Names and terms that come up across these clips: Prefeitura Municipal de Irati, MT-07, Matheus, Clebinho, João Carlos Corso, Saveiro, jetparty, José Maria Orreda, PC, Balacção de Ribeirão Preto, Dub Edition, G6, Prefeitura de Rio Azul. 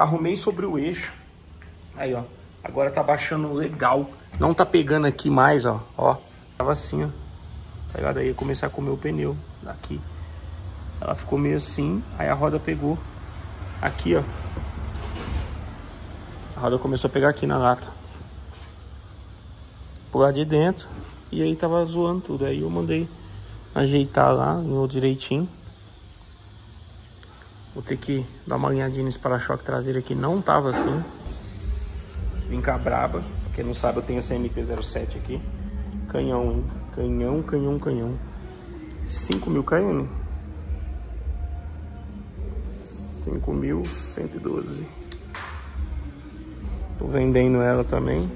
Arrumei sobre o eixo. Aí, ó. Agora tá baixando legal. Não tá pegando aqui mais, ó. Ó. Tava assim, ó. Tá ligado? Aí ia começar a comer o pneu daqui. Ela ficou meio assim. Aí a roda pegou. Aqui, ó. A roda começou a pegar aqui na lata. Por lá de dentro. E aí tava zoando tudo. Aí eu mandei ajeitar lá, no direitinho. Vou ter que dar uma alinhadinha nesse para-choque traseiro aqui. Não tava assim. Vim com a braba. Quem não sabe, eu tenho essa MT-07 aqui. Canhão, hein? Canhão, canhão, canhão. 5.000 km. 5.112. Tô vendendo ela também.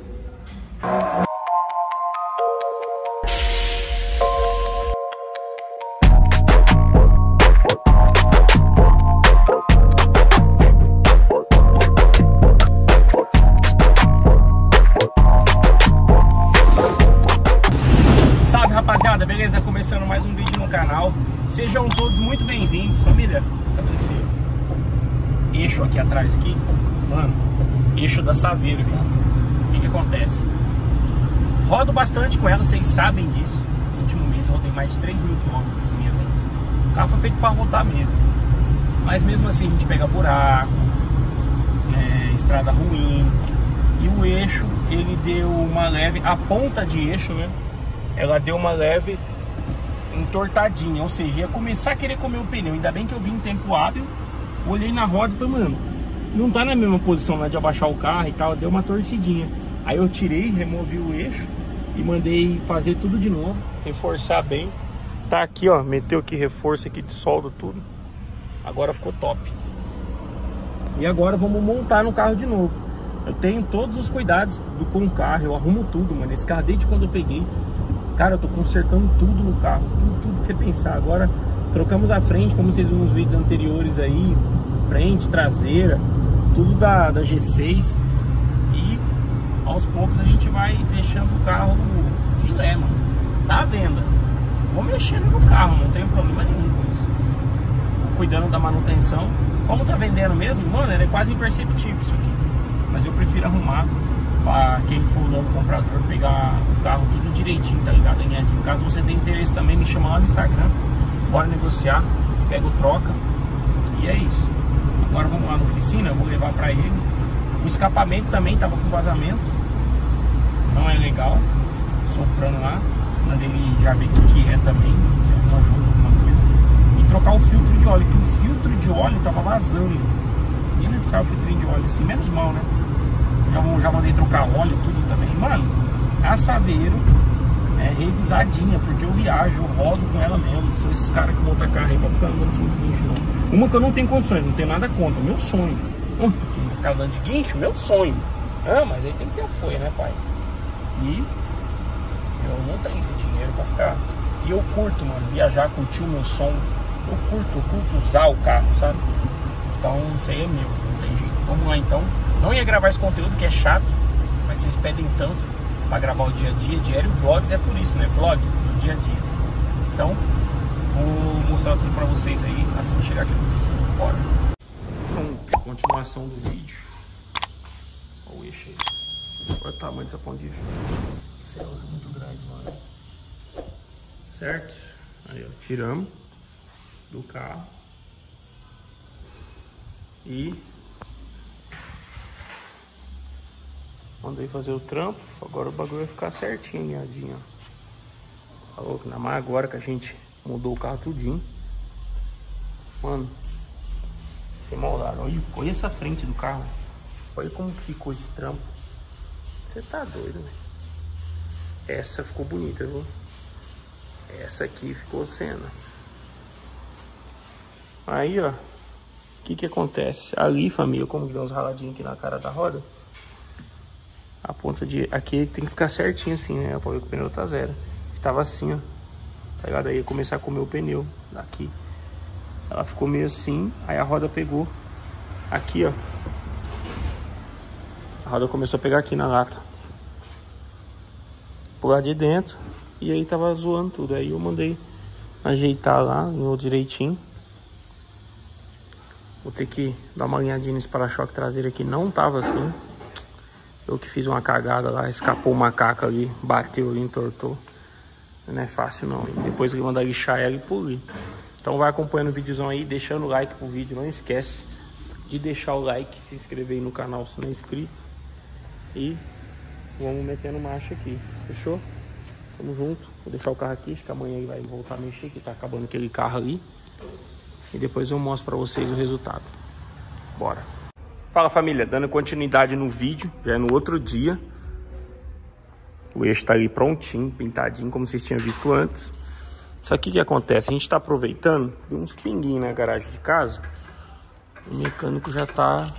Rapaziada, beleza? Começando mais um vídeo no canal. Sejam todos muito bem-vindos, família. Tá vendo esse eixo aqui atrás aqui? Mano, eixo da Saveiro, viado. O que que acontece? Rodo bastante com ela, vocês sabem disso. No último mês eu rodei mais de 3.000 km minha vida. O carro foi feito pra rodar mesmo. Mas mesmo assim a gente pega buraco, estrada ruim. E o eixo, ele deu uma leve... A ponta de eixo, né? Ela deu uma leve entortadinha, ou seja, ia começar a querer comer o pneu. Ainda bem que eu vim em tempo hábil, olhei na roda e falei, mano, não tá na mesma posição, né, de abaixar o carro e tal, deu uma torcidinha. Aí eu tirei, removi o eixo e mandei fazer tudo de novo, reforçar bem. Tá aqui, ó, meteu aqui reforço aqui de solda, tudo. Agora ficou top. E agora vamos montar no carro de novo. Eu tenho todos os cuidados com o carro, eu arrumo tudo, mano. Esse carro desde quando eu peguei, cara, eu tô consertando tudo no carro, tudo que você pensar. Agora trocamos a frente, como vocês viram nos vídeos anteriores aí, frente, traseira, tudo da G6. E aos poucos a gente vai deixando o carro filé, mano. Tá à venda. Vou mexendo no carro, não tenho problema nenhum com isso. Vou cuidando da manutenção. Como tá vendendo mesmo, mano, é quase imperceptível isso aqui. Mas eu prefiro arrumar. Pra quem for o novo comprador, pegar o carro tudo direitinho, tá ligado? Caso você tenha interesse também, me chama lá no Instagram. Bora negociar, pego troca. E é isso. Agora vamos lá na oficina, eu vou levar pra ele. O escapamento também tava com vazamento, não é legal. Soprando lá, mandei ele já ver o que é também, se alguma ajuda, alguma coisa. E trocar o filtro de óleo, que o filtro de óleo tava vazando. E não sai o filtrinho de óleo assim, menos mal, né? Já mandei trocar óleo, tudo também. Mano, a Saveiro é revisadinha, porque eu viajo, eu rodo com ela mesmo. Não sou esses caras que montam carro aí pra ficar andando em cima do guincho, não. Uma que eu não tenho condições, não tenho nada contra, meu sonho. Ficar andando de guincho, meu sonho. Ah, mas aí tem que ter apoio, né, pai? E eu não tenho esse dinheiro pra ficar. E eu curto, mano, viajar, curtir o meu som. Eu curto usar o carro, sabe? Então, isso aí é meu, não tem jeito. Vamos lá, então. Não ia gravar esse conteúdo que é chato, mas vocês pedem tanto pra gravar o dia a dia, diário, vlogs, é por isso, né? Vlog do dia a dia. Então, vou mostrar tudo pra vocês aí, assim chegar aqui no oficina. Bora! Pronto, continuação do vídeo. Olha o eixo aí. Olha o tamanho dessa ponta de eixo. Céu, é muito grande, mano. Certo? Aí, ó, tiramos do carro. E... mandei fazer o trampo, agora o bagulho vai ficar certinho, miadinho. Falou que na mais agora que a gente mudou o carro tudinho. Mano, sem maldade, olha essa frente do carro. Olha como ficou esse trampo. Você tá doido, né? Essa ficou bonita, viu? Essa aqui ficou cena. Aí, ó. O que que acontece? Ali, família, como que deu uns raladinhos aqui na cara da roda. A ponta de... aqui tem que ficar certinho assim, né? Pra ver que o pneu tá zero. Tava assim, ó. Tá ligado? Aí ia começar a comer o pneu daqui. Ela ficou meio assim. Aí a roda pegou. Aqui, ó. A roda começou a pegar aqui na lata. Por lá de dentro. E aí tava zoando tudo. Aí eu mandei ajeitar lá, no direitinho. Vou ter que dar uma alinhadinha nesse para-choque traseiro aqui. Não tava assim. Eu que fiz uma cagada lá, escapou o macaco ali, bateu ali, entortou. Não é fácil não. Depois que eu mandar lixar ela e polir. Então vai acompanhando o videozão aí, deixando o like pro vídeo. Não esquece de deixar o like, se inscrever aí no canal se não é inscrito. E vamos metendo marcha aqui. Fechou? Tamo junto. Vou deixar o carro aqui, acho que amanhã ele vai voltar a mexer, que tá acabando aquele carro ali. E depois eu mostro pra vocês o resultado. Bora. Fala família, dando continuidade no vídeo, já é no outro dia. O eixo tá ali prontinho, pintadinho, como vocês tinham visto antes. Só que o que acontece? A gente tá aproveitando, deu uns pinguinhos na garagem de casa. O mecânico já tá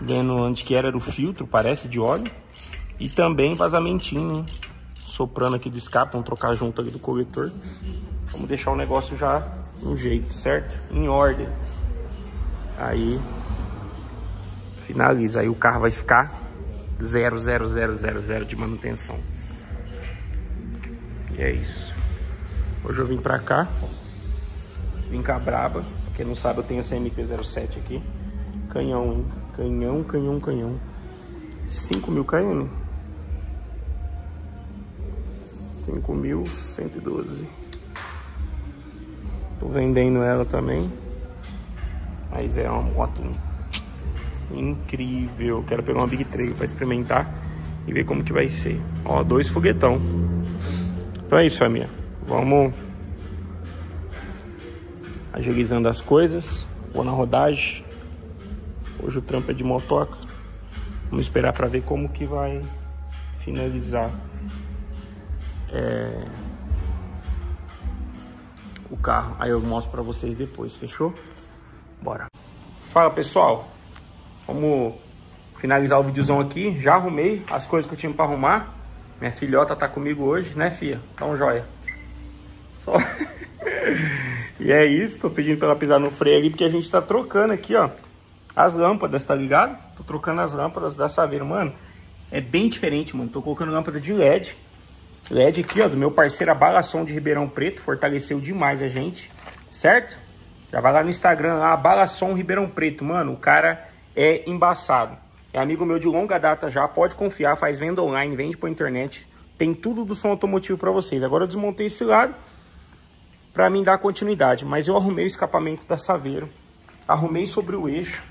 vendo onde que era o filtro, parece, de óleo. E também vazamentinho, hein? Soprando aqui do escape, vamos trocar junto ali do coletor. Vamos deixar o negócio já no jeito, certo? Em ordem. Aí finaliza, aí o carro vai ficar 0,0000 de manutenção. E é isso. Hoje eu vim pra cá, vim com a braba. Quem não sabe, eu tenho essa MT-07 aqui. Canhão, hein? Canhão, canhão, canhão. 5.000 km. 5.112. Tô vendendo ela também. Mas é uma moto incrível. Quero pegar uma Big Trail pra experimentar e ver como que vai ser. Ó, 2 foguetão. Então é isso, família. Vamos agilizando as coisas. Vou na rodagem. Hoje o trampo é de motoca. Vamos esperar pra ver como que vai finalizar o carro. Aí eu mostro pra vocês depois, fechou? Bora. Fala pessoal, vamos finalizar o videozão aqui. Já arrumei as coisas que eu tinha pra arrumar. Minha filhota tá comigo hoje, né filha? Tá um joia. Só... E é isso, tô pedindo pra ela pisar no freio ali, porque a gente tá trocando aqui, ó, as lâmpadas, tá ligado? Tô trocando as lâmpadas da Saveiro, mano. É bem diferente, mano. Tô colocando lâmpada de LED. LED aqui, ó, do meu parceiro, a Balacção de Ribeirão Preto. Fortaleceu demais a gente, certo? Já vai lá no Instagram, lá, Balacção Ribeirão Preto. Mano, o cara é embaçado. É amigo meu de longa data já, pode confiar. Faz venda online, vende por internet. Tem tudo do som automotivo pra vocês. Agora eu desmontei esse lado pra mim dar continuidade, mas eu arrumei o escapamento da Saveiro, arrumei sobre o eixo,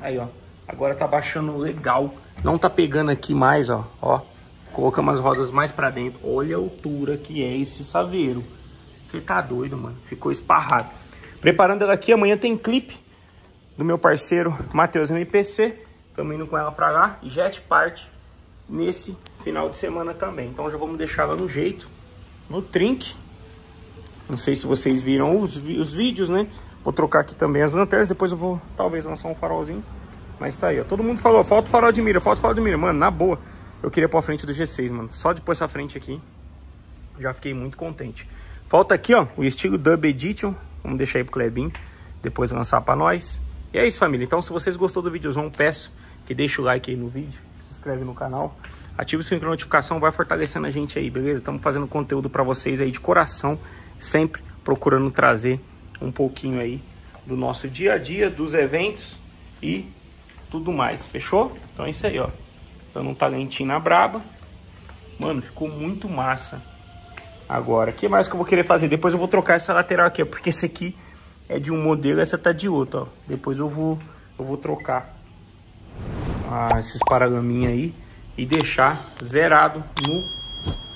aí ó, agora tá baixando legal, não tá pegando aqui mais, ó, ó, colocamos as rodas mais pra dentro, olha a altura que é esse Saveiro, você tá doido, mano, ficou esparrado. Preparando ela aqui, amanhã tem clipe do meu parceiro Matheus no PC, tamo indo com ela pra lá, e jet parte nesse final de semana também, então já vamos deixar ela no jeito, no trinque. Não sei se vocês viram os vídeos, né? Vou trocar aqui também as lanternas. Depois eu vou, talvez, lançar um farolzinho. Mas tá aí, ó. Todo mundo falou, falta o farol de mira, falta o farol de mira. Mano, na boa, eu queria pôr a frente do G6, mano. Só de pôr essa frente aqui, já fiquei muito contente. Falta aqui, ó, o estilo Dub Edition. Vamos deixar aí pro Clebinho depois lançar pra nós. E é isso, família. Então, se vocês gostou do videozão, peço que deixe o like aí no vídeo. Se inscreve no canal. Ative o sininho de notificação, vai fortalecendo a gente aí, beleza? Estamos fazendo conteúdo pra vocês aí de coração. Sempre procurando trazer um pouquinho aí do nosso dia a dia, dos eventos e tudo mais, fechou? Então é isso aí, ó. Dando um talentinho na braba. Mano, ficou muito massa. Agora, o que mais que eu vou querer fazer? Depois eu vou trocar essa lateral aqui, ó, porque esse aqui é de um modelo, essa tá de outro, ó. Depois eu vou trocar esses paralaminhas aí e deixar zerado no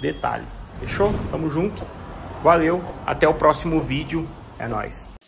detalhe, fechou? Tamo junto. Valeu, até o próximo vídeo, é nóis!